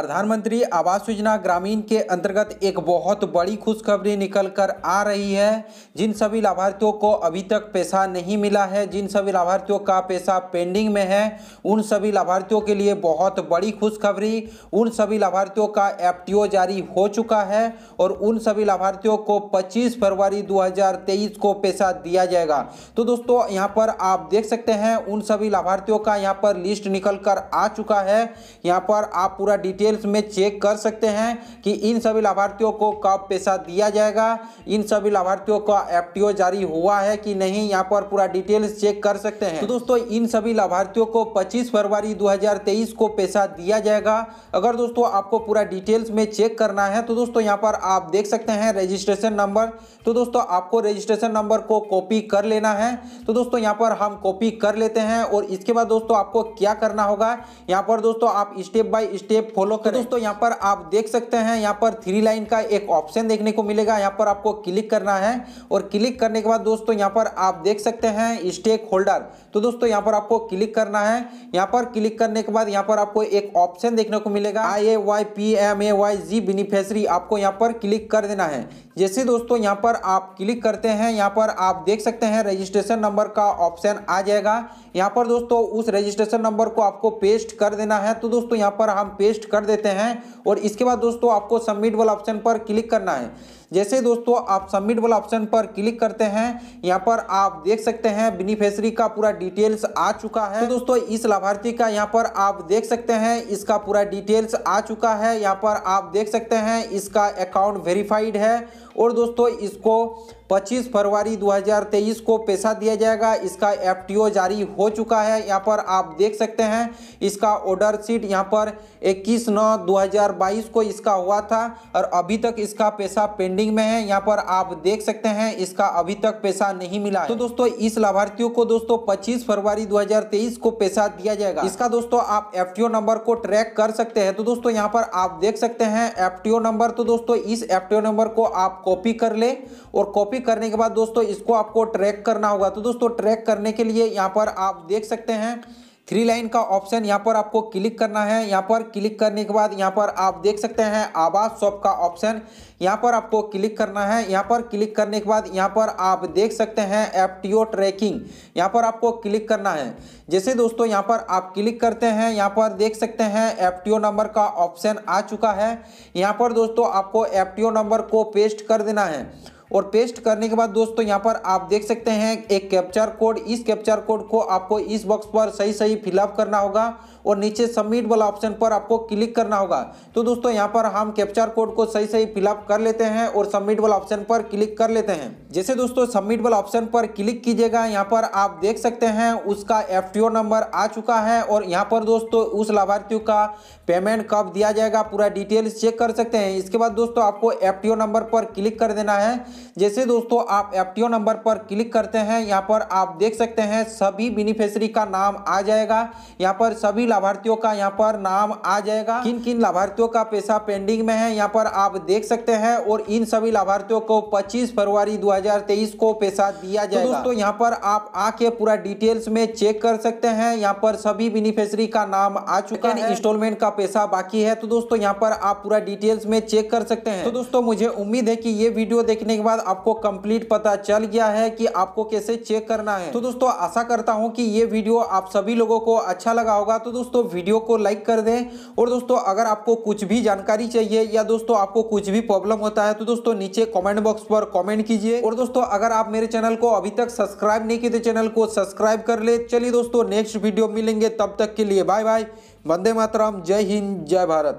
प्रधानमंत्री आवास योजना ग्रामीण के अंतर्गत एक बहुत बड़ी खुशखबरी निकल कर आ रही है। जिन सभी लाभार्थियों को अभी तक पैसा नहीं मिला है, जिन सभी लाभार्थियों का पैसा पेंडिंग में है, उन सभी लाभार्थियों के लिए बहुत बड़ी खुशखबरी। उन सभी लाभार्थियों का एफटीओ जारी हो चुका है और उन सभी लाभार्थियों को 25 फरवरी 2023 को पैसा दिया जाएगा। तो दोस्तों यहाँ पर आप देख सकते हैं उन सभी लाभार्थियों का यहाँ पर लिस्ट निकल कर आ चुका है। यहाँ पर आप पूरा डिटेल में चेक कर सकते हैं कि इन सभी लाभार्थियों को कब पैसा दिया जाएगा, इन सभी लाभार्थियों का एफटीओ जारी हुआ है कि नहीं, यहाँ पर पूरा डिटेल्स चेक कर सकते हैं। तो दोस्तों इन सभी लाभार्थियों को 25 फरवरी 2023 को पैसा दिया जाएगा। अगर दोस्तों आपको पूरा डिटेल्स में चेक करना है तो दोस्तों यहाँ पर आप देख सकते हैं रजिस्ट्रेशन नंबर। तो दोस्तों आपको रजिस्ट्रेशन नंबर को कॉपी कर लेना है। तो दोस्तों यहाँ पर हम कॉपी कर लेते हैं और इसके बाद दोस्तों आपको क्या करना होगा, यहाँ पर दोस्तों आप स्टेप बाय स्टेप फॉलो। तो दोस्तों यहाँ पर आप देख सकते हैं यहाँ पर 3 लाइन का एक ऑप्शन देखने को मिलेगा, यहाँ पर आपको क्लिक करना है और क्लिक करने के बाद दोस्तों यहाँ पर आप देख सकते हैं स्टेक होल्डर। तो दोस्तों यहाँ पर आपको क्लिक करना है। यहाँ पर क्लिक करने के बाद यहाँ पर आपको एक ऑप्शन देखने को मिलेगा IAY PMAY G बेनिफिशियरी, आपको यहाँ पर क्लिक कर देना है। जैसे दोस्तों यहाँ पर आप क्लिक करते हैं यहाँ पर आप देख सकते हैं रजिस्ट्रेशन नंबर का ऑप्शन आ जाएगा। यहाँ पर दोस्तों उस रजिस्ट्रेशन नंबर को आपको पेस्ट कर देना है। तो दोस्तों यहाँ पर हम पेस्ट कर देते हैं और इसके बाद दोस्तों आपको सबमिट वाला ऑप्शन पर क्लिक करना है। जैसे दोस्तों आप सबमिट वाला ऑप्शन पर क्लिक करते हैं यहाँ पर आप देख सकते हैं बेनिफिशियरी का पूरा डिटेल्स आ चुका है। तो दोस्तों इस लाभार्थी का यहाँ पर आप देख सकते हैं इसका पूरा डिटेल्स आ चुका है। यहाँ पर आप देख सकते हैं इसका अकाउंट वेरीफाइड है और दोस्तों इसको 25 फरवरी 2023 को पैसा दिया जाएगा। इसका एफटीओ जारी हो चुका है। यहाँ पर आप देख सकते हैं इसका ऑर्डर शीट यहाँ पर 21/9/2022 को इसका हुआ था और अभी तक इसका पैसा पेंडिंग में है। यहाँ पर आप देख सकते हैं इसका अभी तक पैसा नहीं मिला है। तो दोस्तों इस लाभार्थियों को दोस्तों 25 फरवरी 2023 को पैसा दिया जाएगा। इसका दोस्तों आप एफटीओ नंबर को ट्रैक कर सकते हैं। तो दोस्तों यहाँ पर आप देख सकते हैं एफटीओ नंबर। तो दोस्तों इस एफटीओ नंबर को आप कॉपी कर ले और कॉपी करने के बाद दोस्तों इसको आपको ट्रैक करना होगा। तो दोस्तों ट्रैक करने के लिए यहाँ पर आप देख सकते हैं 3 लाइन का ऑप्शन, यहाँ पर आपको क्लिक करना है। यहाँ पर क्लिक करने के बाद यहाँ पर आप देख सकते हैं आवास शॉप का ऑप्शन, यहाँ पर आपको क्लिक करना है। यहाँ पर क्लिक करने के बाद यहाँ पर आप देख सकते हैं एफटीओ ट्रैकिंग, यहाँ पर आपको क्लिक करना है। जैसे दोस्तों यहाँ पर आप क्लिक करते हैं यहाँ पर देख सकते हैं एफटीओ नंबर का ऑप्शन आ चुका है। यहाँ पर दोस्तों आपको एफटीओ नंबर को पेस्ट कर देना है और पेस्ट करने के बाद दोस्तों यहाँ पर आप देख सकते हैं एक कैप्चर कोड, इस कैप्चर कोड को आपको इस बॉक्स पर सही फिलअप करना होगा और नीचे सबमिट वाला ऑप्शन पर आपको क्लिक करना होगा। तो दोस्तों यहाँ पर हम कैप्चर कोड को सही फिलअप कर लेते हैं और सबमिट वाला ऑप्शन पर क्लिक कर लेते हैं। जैसे दोस्तों सबमिट वाला ऑप्शन पर क्लिक कीजिएगा यहाँ पर आप देख सकते हैं उसका एफटीओ नंबर आ चुका है और यहाँ पर दोस्तों उस लाभार्थी का पेमेंट कब दिया जाएगा पूरा डिटेल्स चेक कर सकते हैं। इसके बाद दोस्तों आपको एफटीओ नंबर पर क्लिक कर देना है। जैसे दोस्तों आप एफटीओ नंबर पर क्लिक करते हैं यहाँ पर आप देख सकते हैं सभी बेनिफिशियरी का नाम आ जाएगा। यहाँ पर सभी लाभार्थियों का यहाँ पर नाम आ जाएगा, किन किन लाभार्थियों का पैसा पेंडिंग में है यहाँ पर आप देख सकते हैं और इन सभी लाभार्थियों को 25 फरवरी 2023 को पैसा दिया जाएगा। तो दोस्तों यहाँ पर आप आके पूरा डिटेल्स में चेक कर सकते हैं। यहाँ पर सभी बेनिफिशियरी का नाम आ चुका है, इंस्टॉलमेंट का पैसा बाकी है। तो दोस्तों यहाँ पर आप पूरा डिटेल्स में चेक कर सकते हैं। तो दोस्तों मुझे उम्मीद है कि ये वीडियो देखने के बाद आपको कंप्लीट पता चल गया है कि आपको कैसे चेक करना है। तो दोस्तों आशा करता हूं कि ये वीडियो आप सभी लोगों को अच्छा लगा होगा। तो दोस्तों वीडियो को लाइक कर दें और दोस्तों अगर आपको कुछ भी जानकारी चाहिए या दोस्तों आपको कुछ भी प्रॉब्लम होता है तो दोस्तों नीचे कमेंट बॉक्स पर कमेंट कीजिए। और दोस्तों अगर आप मेरे चैनल को अभी तक सब्सक्राइब नहीं किए तो चैनल को सब्सक्राइब कर ले। चलिए दोस्तों नेक्स्ट वीडियो मिलेंगे, तब तक के लिए बाय बाय, वंदे मातरम, जय हिंद, जय भारत।